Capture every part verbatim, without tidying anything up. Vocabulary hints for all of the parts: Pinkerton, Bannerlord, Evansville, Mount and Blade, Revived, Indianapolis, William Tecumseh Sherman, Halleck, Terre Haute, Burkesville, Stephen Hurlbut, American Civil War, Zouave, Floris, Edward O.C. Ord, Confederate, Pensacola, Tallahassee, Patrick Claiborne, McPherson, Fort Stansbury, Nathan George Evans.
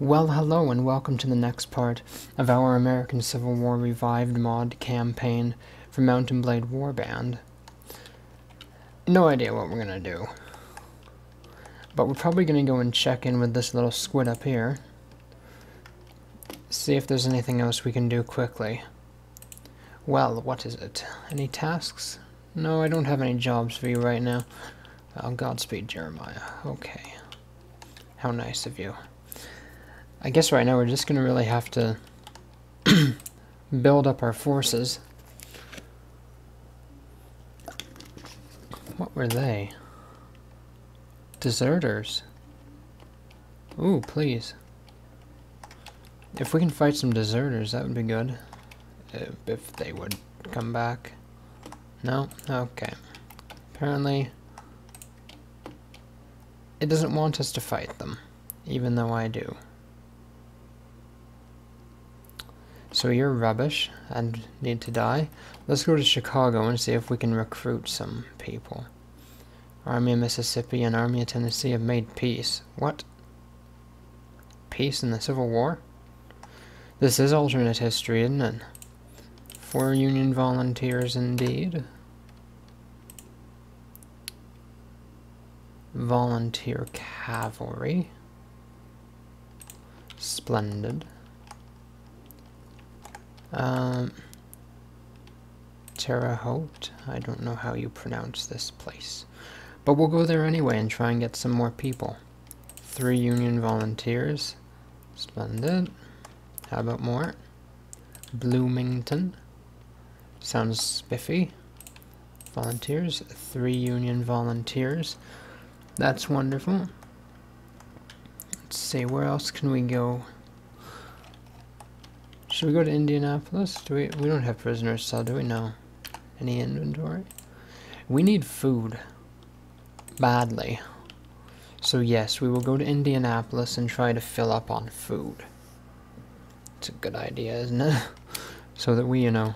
Well, hello and welcome to the next part of our American Civil War Revived mod campaign for Mount and Blade Warband. No idea what we're gonna do, but we're probably gonna go and check in with this little squid up here, see if there's anything else we can do quickly. Well, what is it? Any tasks? No, I don't have any jobs for you right now. Oh, Godspeed, Jeremiah. Okay. How nice of you. I guess right now we're just going to really have to build up our forces. What were they? Deserters. Ooh, please. If we can fight some deserters, that would be good. If, if they would come back. No? Okay. Apparently, it doesn't want us to fight them, even though I do. So you're rubbish and need to die. Let's go to Chicago and see if we can recruit some people. Army of Mississippi and Army of Tennessee have made peace. What? Peace in the Civil War? This is alternate history, isn't it? Four Union volunteers indeed. Volunteer cavalry. Splendid. Um, Terre Haute, I don't know how you pronounce this place, but we'll go there anyway and try and get some more people. Three Union volunteers, splendid. How about more? Bloomington, sounds spiffy. Volunteers, three Union volunteers, that's wonderful. Let's see, where else can we go? Should we go to Indianapolis? Do we, we don't have prisoners, so do we? No. Any inventory? We need food. Badly. So yes, we will go to Indianapolis and try to fill up on food. It's a good idea, isn't it? So that we, you know,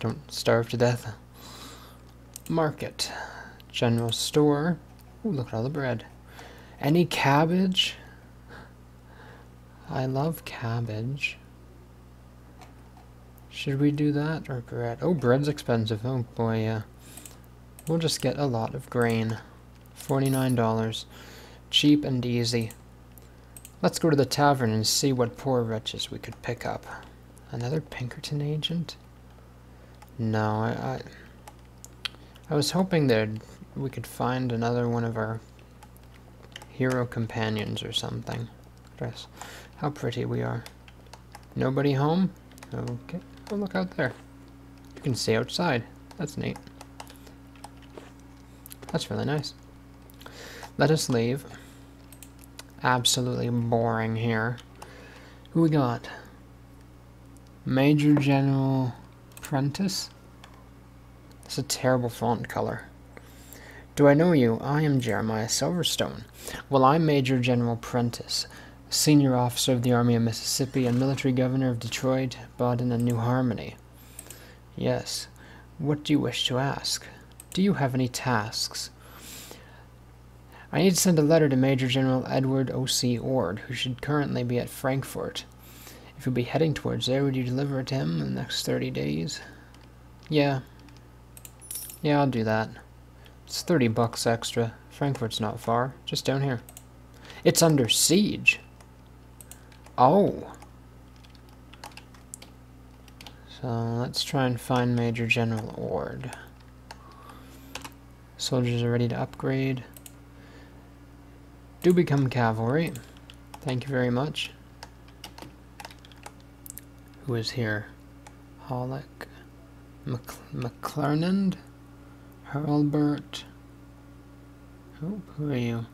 don't starve to death. Market. General store. Ooh, look at all the bread. Any cabbage? I love cabbage. Should we do that or bread? Oh, bread's expensive. Oh boy, yeah. We'll just get a lot of grain. forty-nine dollars. Cheap and easy. Let's go to the tavern and see what poor wretches we could pick up. Another Pinkerton agent? No, I... I, I was hoping that we could find another one of our hero companions or something. Dress. How pretty we are. Nobody home? Okay. Oh, look out there. You can see outside. That's neat. That's really nice. Let us leave. Absolutely boring here. Who we got? Major General Prentice? That's a terrible font color. Do I know you? I am Jeremiah Silverstone. Well, I'm Major General Prentice, Senior Officer of the Army of Mississippi and Military Governor of Detroit, Baden, and New Harmony. Yes. What do you wish to ask? Do you have any tasks? I need to send a letter to Major General Edward O C Ord, who should currently be at Frankfort. If you'll be heading towards there, would you deliver it to him in the next thirty days? Yeah. Yeah, I'll do that. It's thirty bucks extra. Frankfort's not far. Just down here. It's under siege. Oh. So let's try and find Major General Ord. Soldiers are ready to upgrade. Do become cavalry. Thank you very much. Who is here? Hollick. McClernand. Hurlbut. Who, who are you?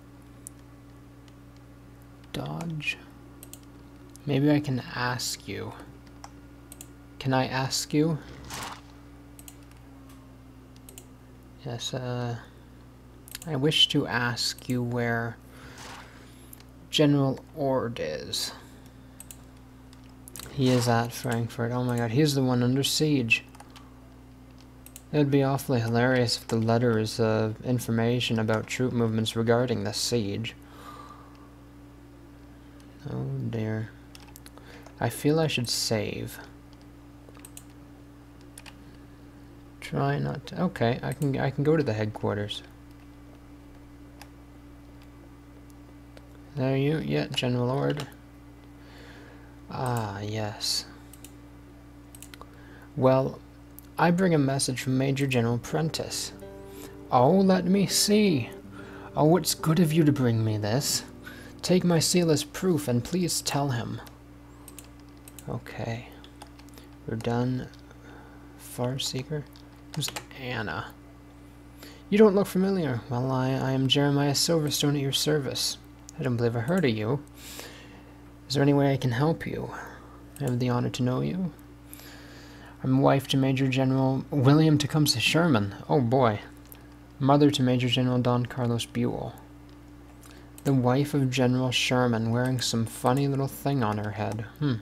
Dodge. Maybe I can ask you. Can I ask you? Yes, uh... I wish to ask you where General Ord is. He is at Frankfort. Oh my god, he's the one under siege. It would be awfully hilarious if the letter is uh, information about troop movements regarding the siege. Oh dear. I feel I should save. Try not to. Okay, I can I can go to the headquarters. There you, yeah, General Ord. Ah, yes. Well, I bring a message from Major General Prentice. Oh, let me see. Oh, it's good of you to bring me this. Take my seal as proof and please tell him. Okay. We're done. Farseeker? Who's Anna? You don't look familiar. Well, I, I am Jeremiah Silverstone at your service. I don't believe I heard of you. Is there any way I can help you? I have the honor to know you. I'm wife to Major General William Tecumseh Sherman. Oh boy. Mother to Major General Don Carlos Buell. The wife of General Sherman, wearing some funny little thing on her head. Hmm.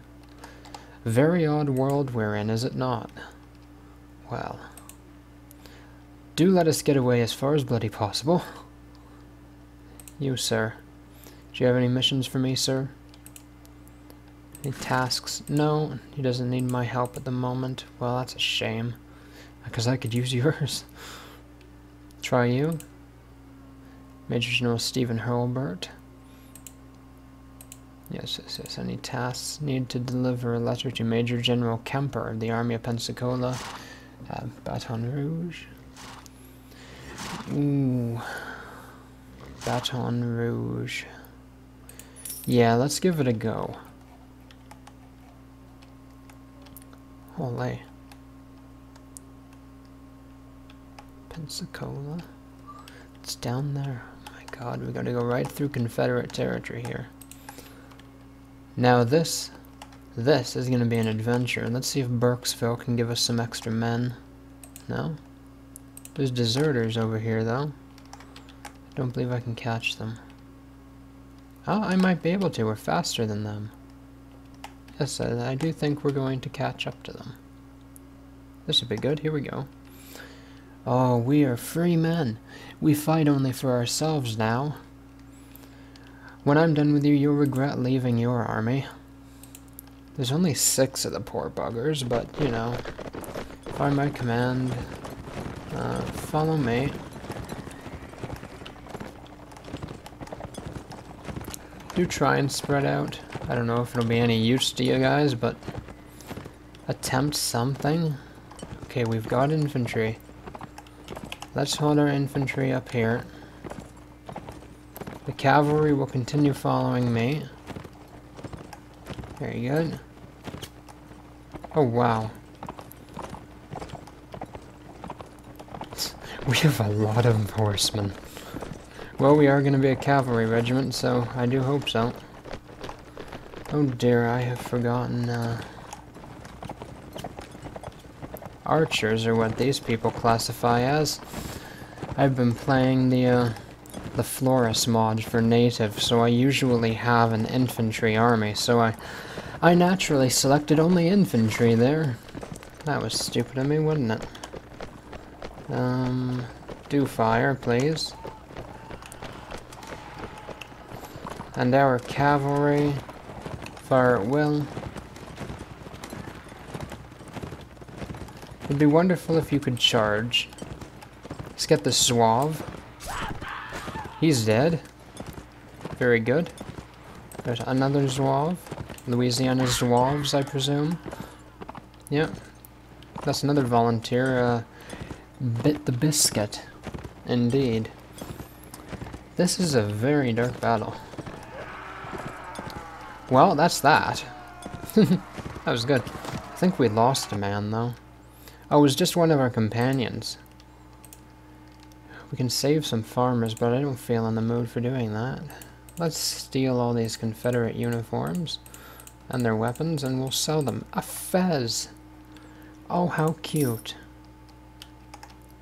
Very odd world we're in, is it not? Well. Do let us get away as far as bloody possible. You, sir. Do you have any missions for me, sir? Any tasks? No, he doesn't need my help at the moment. Well, that's a shame, because I could use yours. Try you. Major General Stephen Hurlbut. Yes, yes, yes. Any tasks? Need to deliver a letter to Major General Kemper of the Army of Pensacola, uh, Baton Rouge. Ooh. Baton Rouge. Yeah, let's give it a go. Holy. Pensacola. It's down there. My god, we gotta go right through Confederate territory here. Now this, this is gonna be an adventure. Let's see if Burkesville can give us some extra men. No? There's deserters over here, though. I don't believe I can catch them. Oh, I might be able to. We're faster than them. Yes, I, I do think we're going to catch up to them. This would be good. Here we go. Oh, we are free men. We fight only for ourselves now. When I'm done with you, you'll regret leaving your army. There's only six of the poor buggers, but, you know, by my command, uh, follow me. Do try and spread out. I don't know if it'll be any use to you guys, but attempt something. Okay, we've got infantry. Let's hold our infantry up here. The cavalry will continue following me. Very good. Oh, wow. We have a lot of horsemen. Well, we are going to be a cavalry regiment, so I do hope so. Oh dear, I have forgotten, uh... archers are what these people classify as. I've been playing the, uh, the Floris mod for native, so I usually have an infantry army, so I... I naturally selected only infantry there. That was stupid of me, wasn't it? Um... Do fire, please. And our cavalry, fire at will. It'd be wonderful if you could charge. Let's get the Zouave. He's dead. Very good. There's another Zouave. Louisiana Zouaves, I presume. Yeah. That's another volunteer. Uh, bit the biscuit. Indeed. This is a very dark battle. Well, that's that. That was good. I think we lost a man, though. Oh, it was just one of our companions. We can save some farmers, but I don't feel in the mood for doing that. Let's steal all these Confederate uniforms and their weapons, and we'll sell them. A fez! Oh, how cute.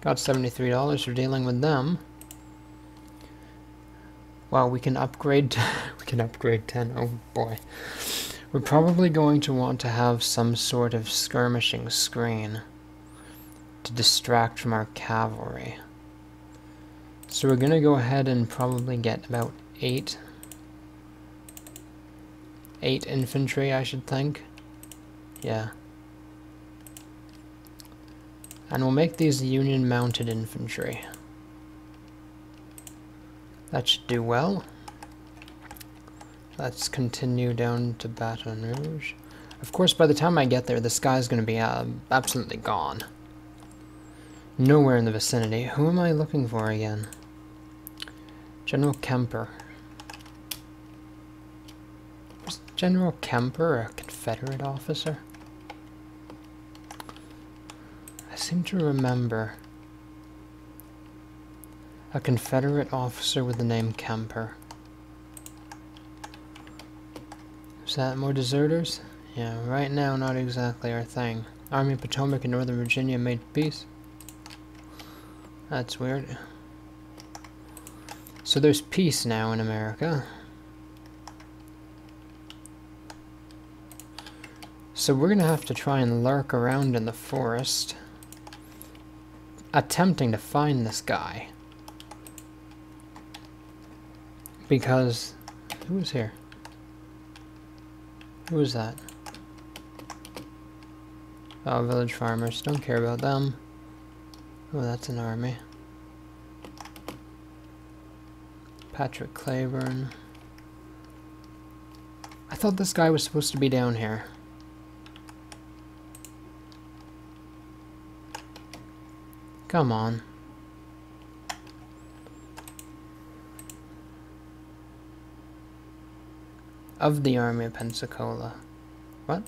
Got seventy-three dollars for dealing with them. Well, we can upgrade... Can upgrade ten. Oh boy. We're probably going to want to have some sort of skirmishing screen to distract from our cavalry. So we're going to go ahead and probably get about eight. eight infantry, I should think. Yeah. And we'll make these Union mounted infantry. That should do well. Let's continue down to Baton Rouge. Of course, by the time I get there, the sky's going to be uh, absolutely gone. Nowhere in the vicinity. Who am I looking for again? General Kemper. Was General Kemper a Confederate officer? I seem to remember a Confederate officer with the name Kemper. Is that more deserters? Yeah, right now, not exactly our thing. Army of Potomac in Northern Virginia made peace. That's weird. So there's peace now in America. So we're gonna have to try and lurk around in the forest, attempting to find this guy. Because, who was here? Who was that? Oh, village farmers. Don't care about them. Oh, that's an army. Patrick Claiborne. I thought this guy was supposed to be down here. Come on. Of the Army of Pensacola. What?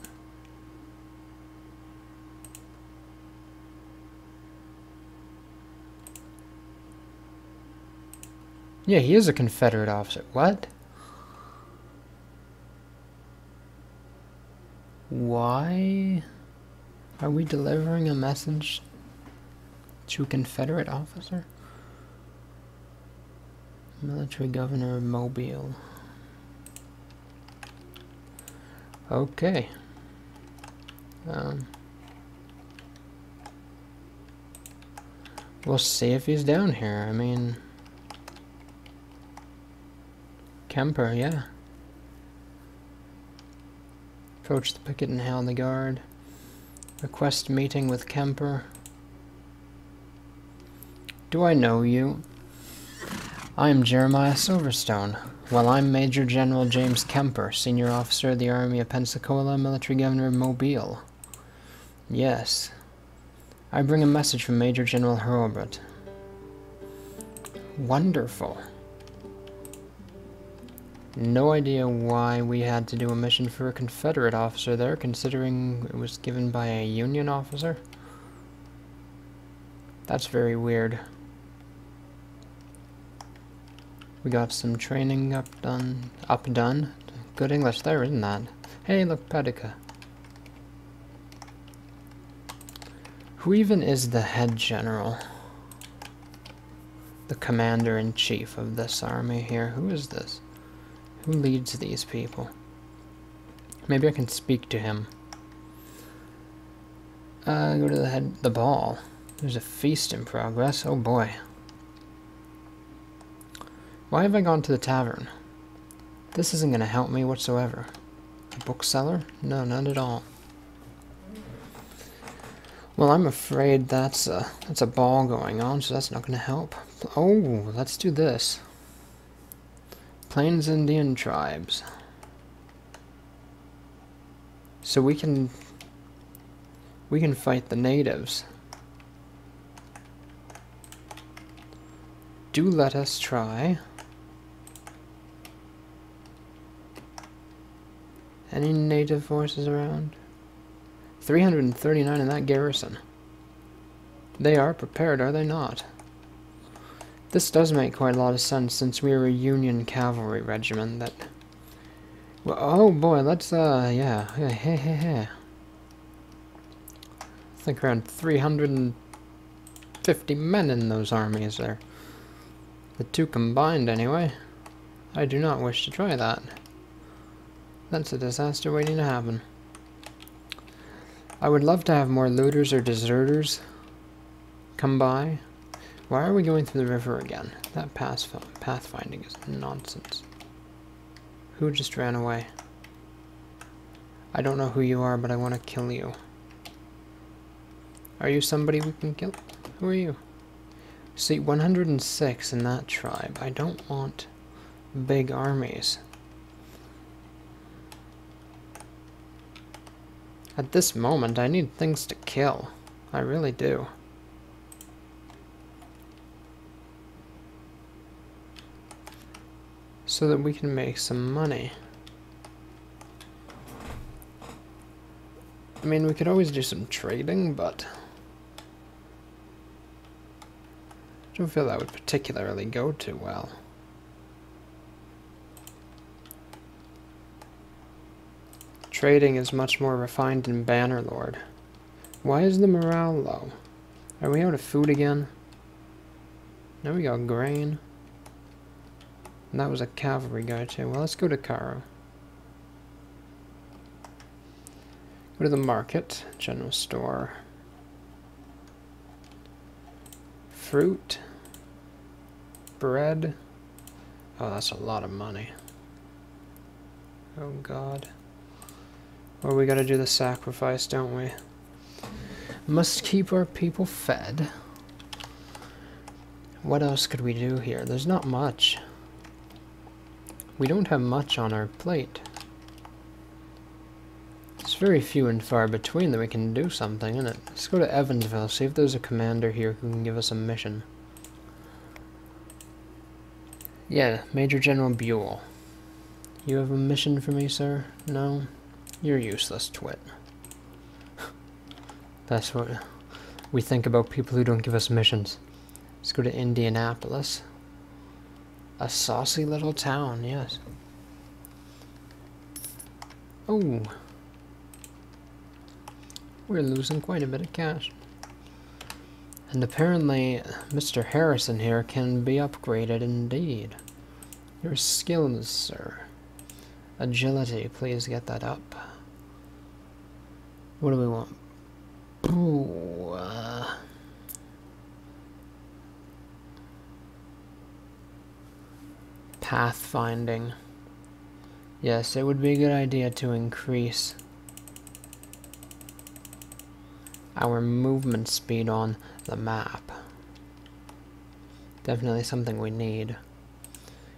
Yeah, he is a Confederate officer. What? Why are we delivering a message to a Confederate officer? Military governor of Mobile. Okay. Um, we'll see if he's down here. I mean... Kemper, yeah. Approach the picket and hail the guard. Request meeting with Kemper. Do I know you? I am Jeremiah Silverstone. Well, I'm Major General James Kemper, Senior Officer of the Army of Pensacola, Military Governor of Mobile. Yes. I bring a message from Major General Hurlbut. Wonderful. No idea why we had to do a mission for a Confederate officer there, considering it was given by a Union officer. That's very weird. We got some training up done. Up done. Good English there, isn't that? Hey, look, Pedica. Who even is the head general? The commander-in-chief of this army here. Who is this? Who leads these people? Maybe I can speak to him. Uh, go to the head, the ball. There's a feast in progress. Oh boy. Why have I gone to the tavern? This isn't going to help me whatsoever. A bookseller? No, not at all. Well, I'm afraid that's a, that's a ball going on, so that's not going to help. Oh, let's do this. Plains Indian tribes. So we can we can fight the natives. Do let us try. Any native forces around? three hundred thirty-nine in that garrison. They are prepared, are they not? This does make quite a lot of sense, since we are a Union cavalry regiment that... Well, oh boy, let's, uh, yeah, yeah, hey, hey, hey. I think around three hundred fifty men in those armies there. The two combined, anyway. I do not wish to try that. That's a disaster waiting to happen. I would love to have more looters or deserters come by. Why are we going through the river again? That path pathfinding is nonsense. Who just ran away? I don't know who you are, but I want to kill you. Are you somebody we can kill? Who are you? See, one hundred six in that tribe. I don't want big armies. At this moment, I need things to kill. I really do. So that we can make some money. I mean, we could always do some trading, but I don't feel that would particularly go too well. Trading is much more refined than Bannerlord. Why is the morale low? Are we out of food again? Now we got grain. And that was a cavalry guy too. Well, let's go to Cairo. Go to the market, general store. Fruit. Bread. Oh, that's a lot of money. Oh god. Well, we gotta do the sacrifice, don't we? Must keep our people fed. What else could we do here? There's not much. We don't have much on our plate. It's very few and far between that we can do something, isn't it? Let's go to Evansville, see if there's a commander here who can give us a mission. Yeah, Major General Buell. You have a mission for me, sir? No? You're useless, twit. That's what we think about people who don't give us missions. Let's go to Indianapolis. A saucy little town, yes. Oh. We're losing quite a bit of cash. And apparently, Mister Harrison here can be upgraded indeed. Your skills, sir. Agility, please get that up. What do we want? Ooh, uh... pathfinding. Yes, it would be a good idea to increase our movement speed on the map. Definitely something we need.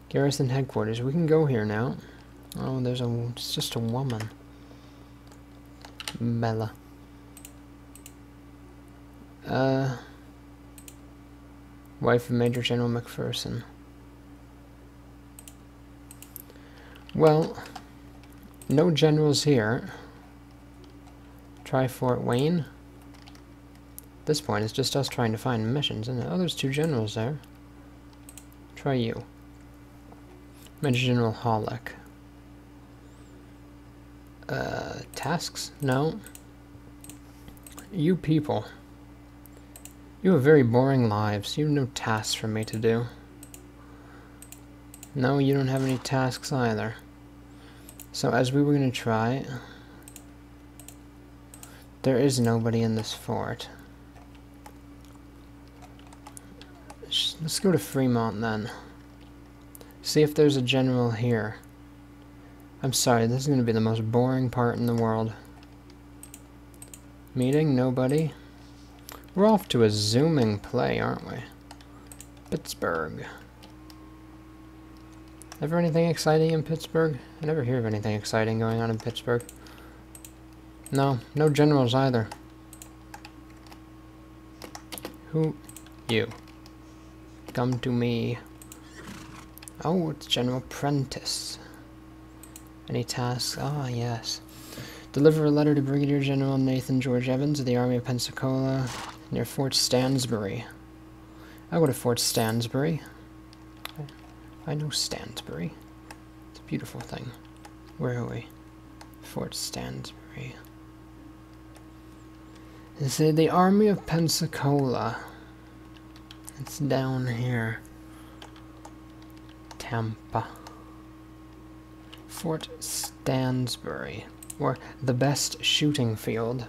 Garrison headquarters. We can go here now. Oh, there's a... it's just a woman. Bella. Uh... Wife of Major General McPherson. Well, no generals here. Try Fort Wayne. At this point, it's just us trying to find missions, isn't it? Oh, there's two generals there. Try you. Major General Halleck. Uh, tasks? No. You people. You have very boring lives. You have no tasks for me to do. No, you don't have any tasks either. So as we were going to try, there is nobody in this fort. Let's go to Fremont then. See if there's a general here. I'm sorry, this is going to be the most boring part in the world. Meeting? Nobody? We're off to a zooming play, aren't we? Pittsburgh. Ever anything exciting in Pittsburgh? I never hear of anything exciting going on in Pittsburgh. No, no generals either. Who? You. Come to me. Oh, it's General Prentice. Any tasks? Ah, yes. Deliver a letter to Brigadier General Nathan George Evans of the Army of Pensacola near Fort Stansbury. I'll go to Fort Stansbury. I know Stansbury. It's a beautiful thing. Where are we? Fort Stansbury. This is the Army of Pensacola. It's down here. Tampa. Fort Stansbury, or the best shooting field.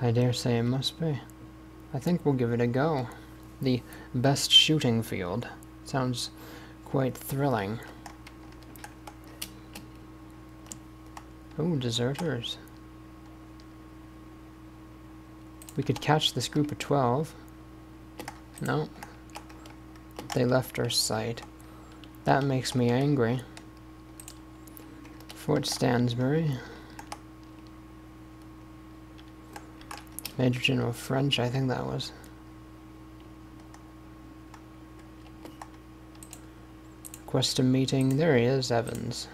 I dare say it must be. I think we'll give it a go. The best shooting field. Sounds quite thrilling. Oh, deserters. We could catch this group of twelve. No. They left our site. That makes me angry. Fort Stansbury. Major General French, I think that was. Request a meeting. There he is, Evans.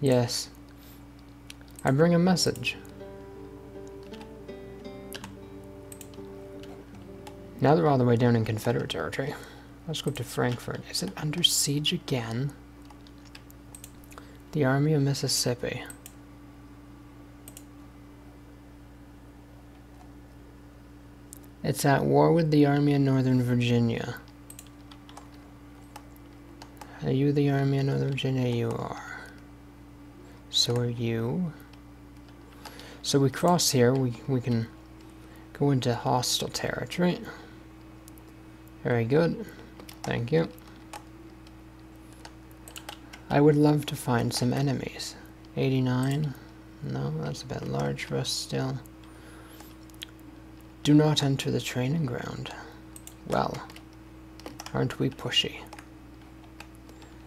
Yes. I bring a message. Now they're all the way down in Confederate territory. Let's go to Frankfort. Is it under siege again? The Army of Mississippi. It's at war with the Army of Northern Virginia. Are you the Army of Northern Virginia? You are. So are you. So we cross here. We, we can go into hostile territory. Very good. Thank you. I would love to find some enemies. eighty-nine. No, that's a bit large for us still. Do not enter the training ground. Well, aren't we pushy?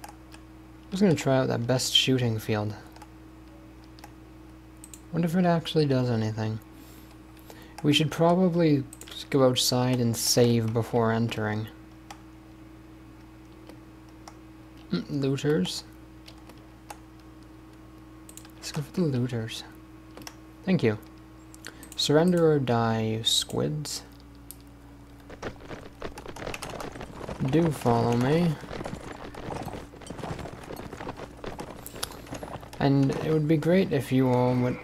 I was going to try out that best shooting field. Wonder if it actually does anything. We should probably go outside and save before entering. Looters. Let's go for the looters. Thank you. Surrender or die, you squids. Do follow me. And it would be great if you all would...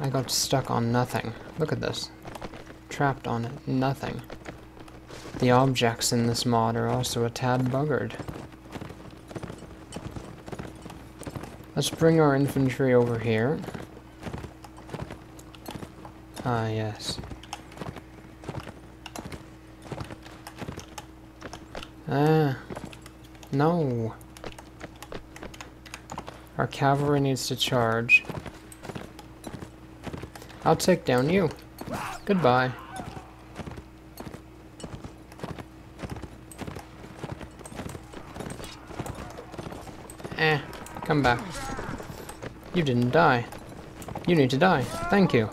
I got stuck on nothing. Look at this. Trapped on it. Nothing. The objects in this mod are also a tad buggered. Let's bring our infantry over here. Ah, yes. Ah. No. Our cavalry needs to charge. I'll take down you. Goodbye. Eh. Come back. You didn't die. You need to die. Thank you.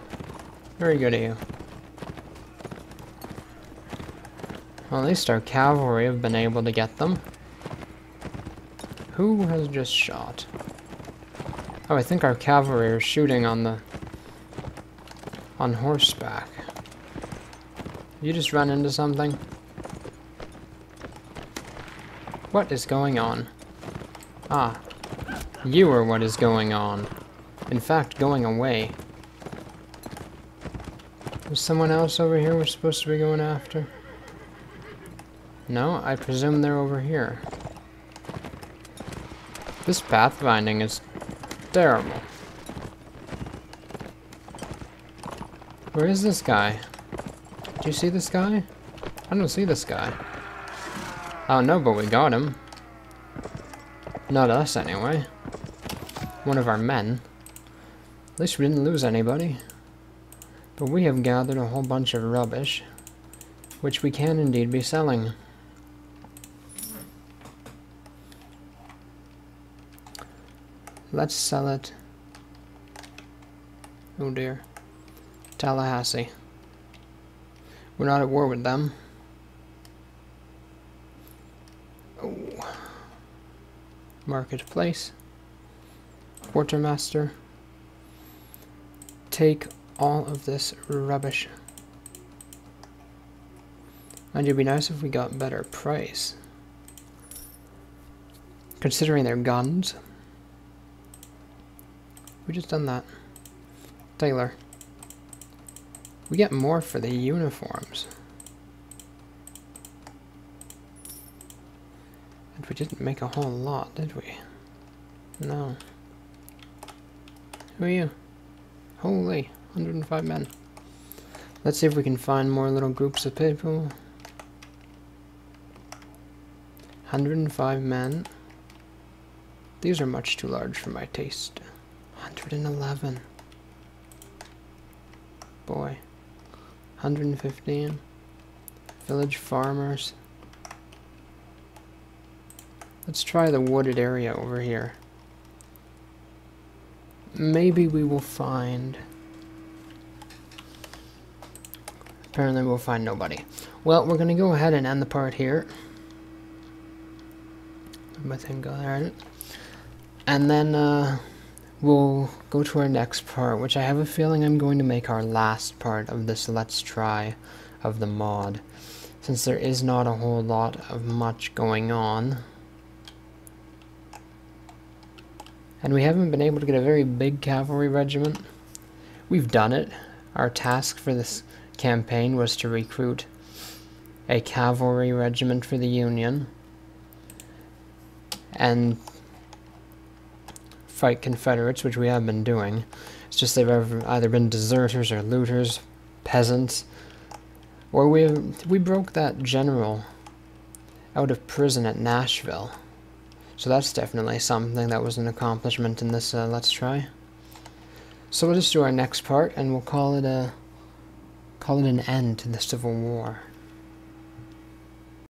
Very good of you. Well, at least our cavalry have been able to get them. Who has just shot? Oh, I think our cavalry are shooting on the... on horseback. You just run into something? What is going on? Ah. You are what is going on. In fact, going away. Is someone else over here we're supposed to be going after? No, I presume they're over here. This pathfinding is terrible. Where is this guy? Do you see this guy? I don't see this guy. Oh no, but we got him. Not us, anyway. One of our men. At least we didn't lose anybody. But we have gathered a whole bunch of rubbish, which we can indeed be selling. Let's sell it. Oh dear. Tallahassee. We're not at war with them. Oh. Marketplace. Quartermaster. Take all of this rubbish. And it'd be nice if we got better price. Considering their guns. We just done that. Taylor. We get more for the uniforms. And we didn't make a whole lot, did we? No. Who are you? Holy. one hundred five men. Let's see if we can find more little groups of people. one hundred five men. These are much too large for my taste. one hundred eleven. Boy. one hundred fifteen. Village farmers. Let's try the wooded area over here. Maybe we will find... Apparently we'll find nobody. Well, we're going to go ahead and end the part here. Let my thing go there. And then uh, we'll go to our next part, which I have a feeling I'm going to make our last part of this Let's Try of the mod, since there is not a whole lot of much going on. And we haven't been able to get a very big cavalry regiment. We've done it. Our task for this campaign was to recruit a cavalry regiment for the Union and fight Confederates, which we have been doing. It's just they've either been deserters or looters, peasants, or we we broke that general out of prison at Nashville. So that's definitely something that was an accomplishment in this uh, Let's Try. So we'll just do our next part, and we'll call it a call it an end to the Civil War.